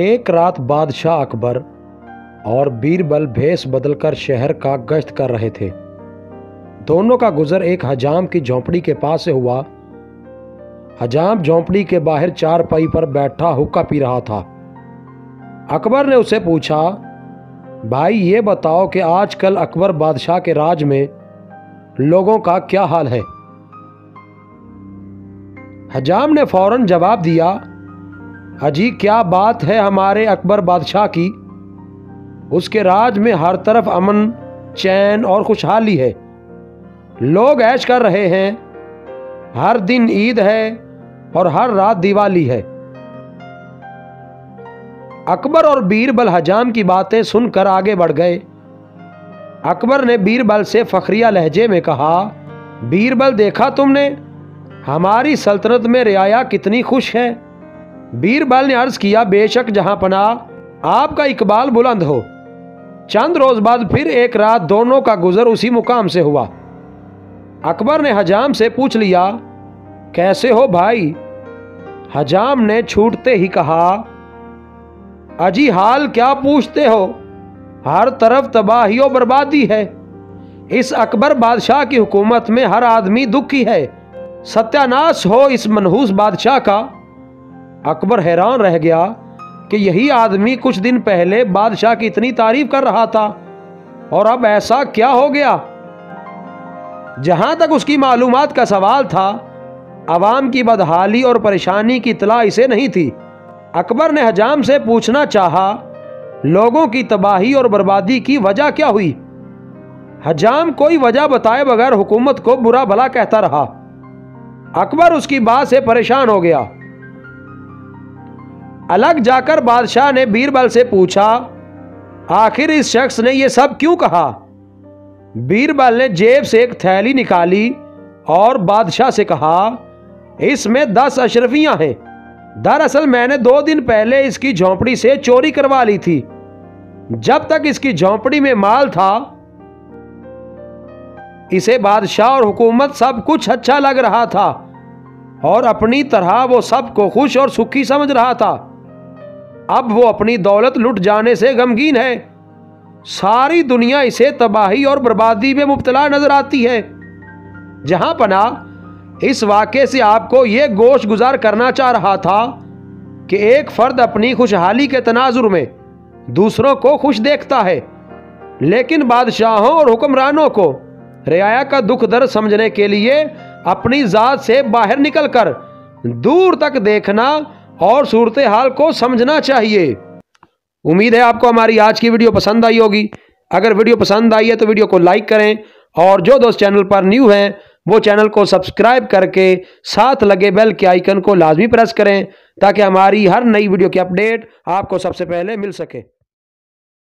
एक रात बादशाह अकबर और बीरबल भेष बदलकर शहर का गश्त कर रहे थे। दोनों का गुजर एक हजाम की झोंपड़ी के पास से हुआ। हजाम झोंपड़ी के बाहर चारपाई पर बैठा हुक्का पी रहा था। अकबर ने उसे पूछा, भाई ये बताओ कि आजकल अकबर बादशाह के राज में लोगों का क्या हाल है? हजाम ने फौरन जवाब दिया, अजी क्या बात है हमारे अकबर बादशाह की, उसके राज में हर तरफ अमन चैन और खुशहाली है, लोग ऐश कर रहे हैं, हर दिन ईद है और हर रात दिवाली है। अकबर और बीरबल हजाम की बातें सुनकर आगे बढ़ गए। अकबर ने बीरबल से फखरिया लहजे में कहा, बीरबल देखा तुमने हमारी सल्तनत में रियाया कितनी खुश है। बीरबल ने अर्ज किया, बेशक जहां पनाह आपका इकबाल बुलंद हो। चंद रोज बाद फिर एक रात दोनों का गुजर उसी मुकाम से हुआ। अकबर ने हजाम से पूछ लिया, कैसे हो भाई? हजाम ने छूटते ही कहा, अजी हाल क्या पूछते हो, हर तरफ तबाही और बर्बादी है। इस अकबर बादशाह की हुकूमत में हर आदमी दुखी है, सत्यानाश हो इस मनहूस बादशाह का। अकबर हैरान रह गया कि यही आदमी कुछ दिन पहले बादशाह की इतनी तारीफ कर रहा था और अब ऐसा क्या हो गया। जहां तक उसकी मालूमात का सवाल था, आवाम की बदहाली और परेशानी की इतला इसे नहीं थी। अकबर ने हजाम से पूछना चाहा, लोगों की तबाही और बर्बादी की वजह क्या हुई? हजाम कोई वजह बताए बगैर हुकूमत को बुरा भला कहता रहा। अकबर उसकी बात से परेशान हो गया। अलग जाकर बादशाह ने बीरबल से पूछा, आखिर इस शख्स ने यह सब क्यों कहा? बीरबल ने जेब से एक थैली निकाली और बादशाह से कहा, इसमें 10 अशरफियां हैं। दरअसल मैंने 2 दिन पहले इसकी झोंपड़ी से चोरी करवा ली थी। जब तक इसकी झोंपड़ी में माल था, इसे बादशाह और हुकूमत सब कुछ अच्छा लग रहा था और अपनी तरह वो सबको खुश और सुखी समझ रहा था। अब वो अपनी दौलत लुट जाने से गमगीन है। सारी दुनिया इसे तबाही और बर्बादी में मुब्तला नजर आती है। जहां पनाह इस वाक़े से आपको ये गोश गुजार करना चाह रहा था कि एक फ़र्द अपनी खुशहाली के तनाजुर में दूसरों को खुश देखता है, लेकिन बादशाहों और हुक्मरानों को रियाया का दुख दर्द समझने के लिए अपनी ज़ात से बाहर निकलकर दूर तक देखना और सूरत हाल को समझना चाहिए। उम्मीद है आपको हमारी आज की वीडियो पसंद आई होगी। अगर वीडियो पसंद आई है तो वीडियो को लाइक करें और जो दोस्त चैनल पर न्यू हैं वो चैनल को सब्सक्राइब करके साथ लगे बेल के आइकन को लाजमी प्रेस करें ताकि हमारी हर नई वीडियो की अपडेट आपको सबसे पहले मिल सके।